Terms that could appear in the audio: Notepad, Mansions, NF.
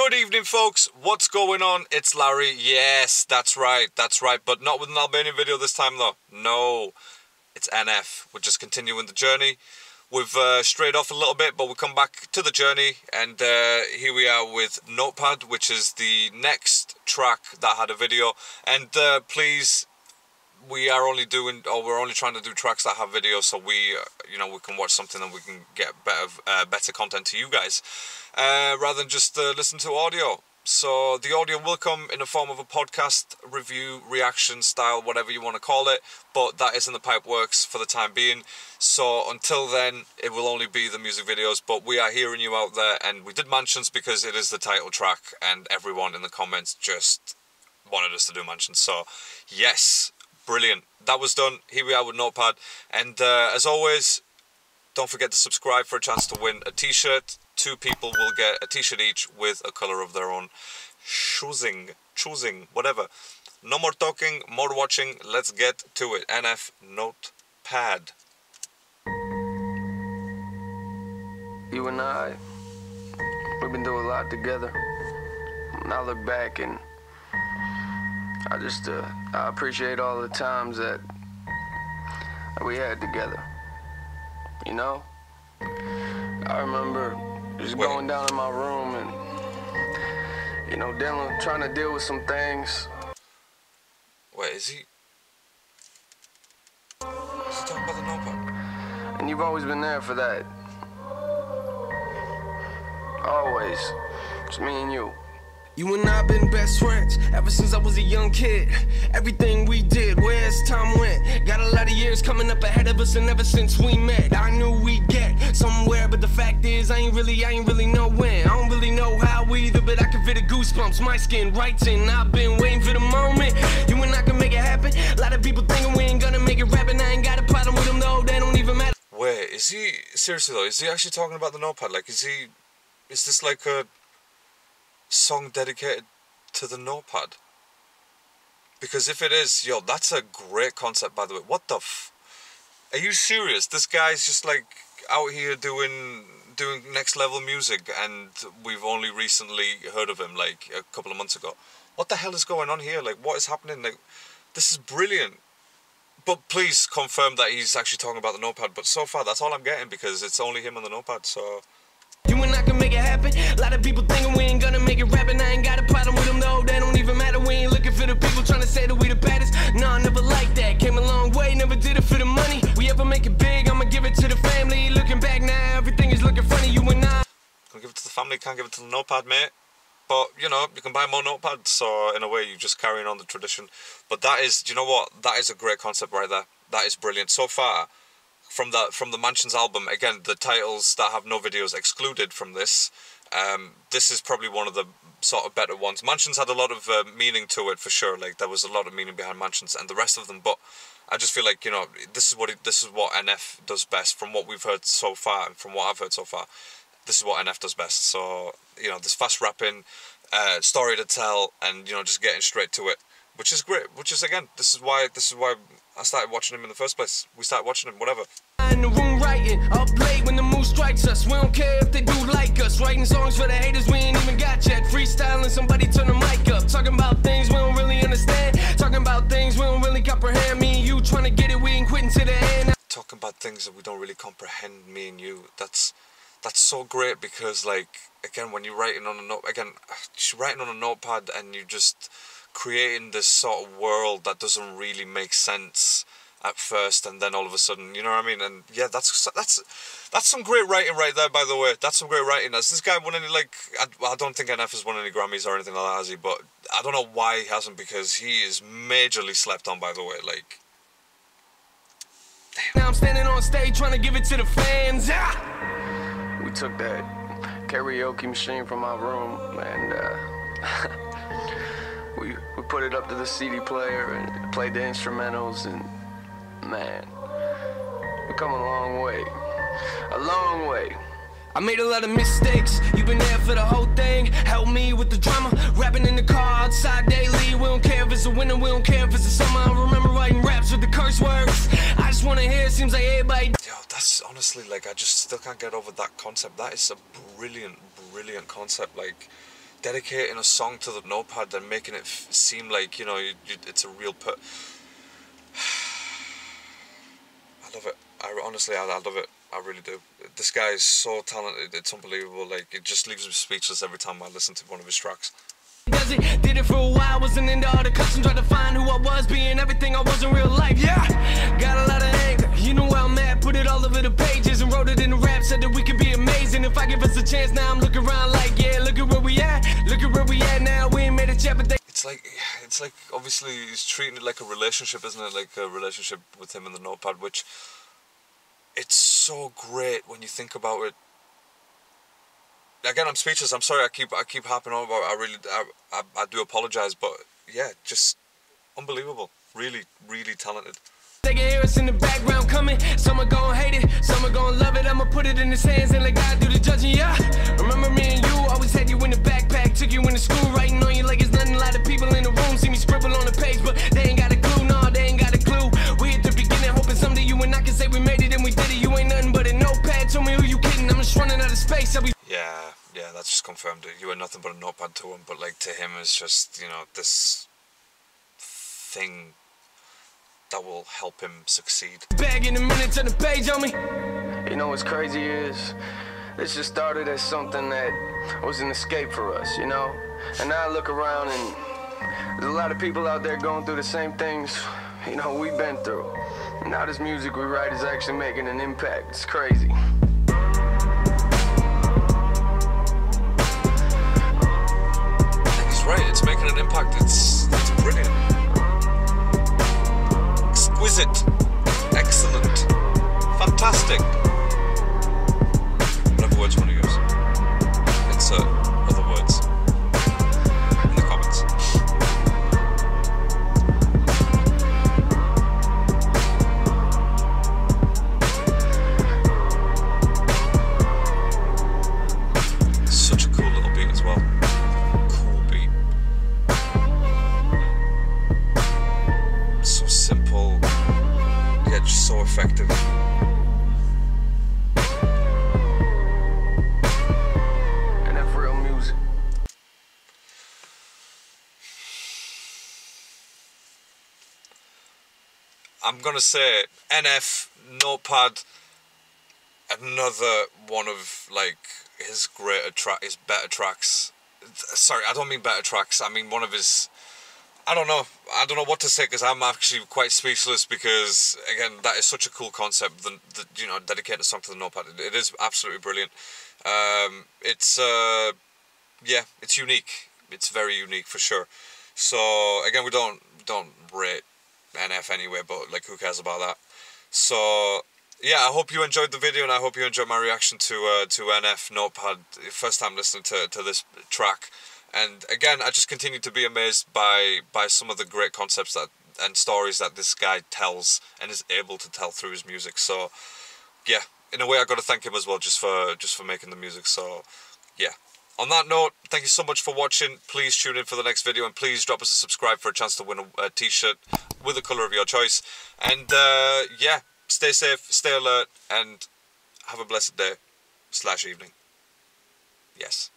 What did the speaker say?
Good evening, folks. What's going on? It's Larry. Yes, that's right. But not with an Albanian video this time, though. No, it's NF. We're just continuing the journey. We've strayed off a little bit, but we'll come back to the journey. And here we are with Notepad, which is the next track that had a video. And please, we're only trying to do tracks that have videos, so we, you know, we can watch something and we can get better content to you guys, rather than just listen to audio. So the audio will come in the form of a podcast, review, reaction style, whatever you want to call it, but that is in the pipe works for the time being. So until then, it will only be the music videos, but we are hearing you out there, and we did Mansions because it is the title track, and everyone in the comments just wanted us to do Mansions. So yes. Brilliant. That was done. Here we are with Notepad. And as always, don't forget to subscribe for a chance to win a t-shirt. Two people will get a t-shirt each with a colour of their own choosing, whatever. No more talking, more watching. Let's get to it. NF Notepad. You and I, we've been doing a lot together. And I look back and I just, I appreciate all the times that we had together, you know? I remember just going down in my room and, you know, trying to deal with some things. Wait, is he talking about the Notepad? And you've always been there for that. Always. It's me and you. You and I been best friends ever since I was a young kid. Everything we did, where's time went? Got a lot of years coming up ahead of us, and ever since we met, I knew we'd get somewhere. But the fact is, I ain't really know when. I don't really know how either, but I can feel the goosebumps. My skin writes in. I've been waiting for the moment. You and I can make it happen. A lot of people thinking we ain't gonna make it rapping. I ain't got a problem with them though. They don't even matter. Wait, is he seriously though? Is he actually talking about the Notepad? Like, is this like a song dedicated to the Notepad? Because if it is, yo, that's a great concept, by the way. What the f... Are you serious? This guy's just like out here doing next level music, and we've only recently heard of him like a couple of months ago. What the hell is going on here? Like, what is happening? Like, this is brilliant. But please confirm that he's actually talking about the Notepad. But so far, that's all I'm getting, because it's only him on the Notepad. So you and I can make it happen. A lot of people thinking we ain't gonna make it rapping. I ain't got a problem with them though. They don't even matter. We ain't looking for the people trying to say that we the baddest. Nah, never like that. Came a long way, never did it for the money. We ever make it big, I'ma give it to the family. Looking back now, everything is looking funny. You and I gonna give it to the family, can't give it to the Notepad, mate. But, you know, you can buy more Notepads, so in a way, you're just carrying on the tradition. But that is, do you know what? That is a great concept right there. That is brilliant. So far, from the Mansions album, again, the titles that have no videos excluded from this, this is probably one of the sort of better ones. Mansions had a lot of meaning to it, for sure. Like, there was a lot of meaning behind Mansions and the rest of them, but I just feel like, you know, this is what NF does best. From what we've heard so far and from what I've heard so far, this is what NF does best. So, you know, this fast rapping, story to tell, and, you know, just getting straight to it, which is great, which is, again, this is why I started watching him in the first place. We started watching him, whatever. In the room writing, up late when the mood strikes us. We don't care if they do like us. Writing songs for the haters we ain't even got yet. Freestyling, somebody turn the mic up. Talking about things we don't really understand. Talking about things we don't really comprehend. Me and you trying to get it, we ain't quitting to the end. Talking about things that we don't really comprehend, me and you. That's so great, because, like, again, when you're writing on a note, again, you're writing on a notepad and you just creating this sort of world that doesn't really make sense at first, and then all of a sudden, you know what I mean? And yeah, that's some great writing right there, by the way. That's some great writing. Has this guy won any, like, I don't think NF has won any Grammys or anything like that, has he? But I don't know why he hasn't, because he is majorly slept on, by the way. Like, damn. Now I'm standing on stage trying to give it to the fans. Ah! We took that karaoke machine from my room and we put it up to the CD player and played the instrumentals, and man, we've come a long way, a long way. I made a lot of mistakes, you've been there for the whole thing. Help me with the drama, rapping in the car outside daily. We don't care if it's a winter, we don't care if it's a summer. I remember writing raps with the curse words. I just want to hear, it seems like everybody... Yo, that's honestly, like, I just still can't get over that concept. That is a brilliant concept. Like, dedicating a song to the Notepad than making it seem like, you know, it's a real I love it. Honestly, I love it. I really do. This guy is so talented. It's unbelievable. Like, it just leaves me speechless every time I listen to one of his tracks. Did it for a while, wasn't into all the customs, tried to find who I was, being everything I was in real life. Yeah, got a lot of anger, you know where I'm at, put it all over the pages and wrote it in a rap, said that we could be amazing if I give us a chance. Now I'm looking around like, yeah, look at where we at, now, we ain't made it yet, but they... It's like obviously he's treating it like a relationship, isn't it, like a relationship with him and the Notepad, which it's so great when you think about it. Again, I'm speechless. I'm sorry. I keep harping on about it. I do apologize, but yeah, just unbelievable. Really, really talented. They can hear us in the background coming. Some are gonna hate it, some are gonna love it. I'ma put it in his hands and let God do the judging. Yeah. Remember me and you? Always had you in the backpack, took you into school, writing on you like it's nothing. A lot of people in the room see me scribble on the page, but they ain't got a clue. No, they ain't got a clue. We at the beginning, hoping someday you and I can say we made it and we did it. You ain't nothing but a notepad. Tell me who you kidding? I'm just running out of space. Yeah, that's just confirmed it. You were nothing but a notepad to him, but like to him it's just, you know, this thing that will help him succeed. Bag in a minute to the page on me. You know what's crazy is this just started as something that was an escape for us, you know? And now I look around and there's a lot of people out there going through the same things, you know, we've been through. And now this music we write is actually making an impact. It's crazy. It's making an impact. It's brilliant, exquisite, excellent, fantastic. Whatever words you want to use, insert other words in the comments. Such a cool little beat as well. Simple, yet so effective. And that's real music. I'm gonna say NF, Notepad, another one of like his greater track, his better tracks. Sorry, I don't mean better tracks. I mean one of his. I don't know what to say, because I'm actually quite speechless, because again, that is such a cool concept. The you know, dedicating a song to the Notepad, it is absolutely brilliant. Yeah, it's unique. It's very unique for sure. So again, we don't rate NF anyway, but like, who cares about that? So yeah, I hope you enjoyed the video, and I hope you enjoyed my reaction to NF Notepad. First time listening to this track. And again, I just continue to be amazed by some of the great concepts that and stories that this guy tells and is able to tell through his music. So yeah, in a way, I got to thank him as well just for making the music. So yeah. On that note, thank you so much for watching. Please tune in for the next video, and please drop us a subscribe for a chance to win a t-shirt with the colour of your choice. And yeah, stay safe, stay alert, and have a blessed day/evening. Yes.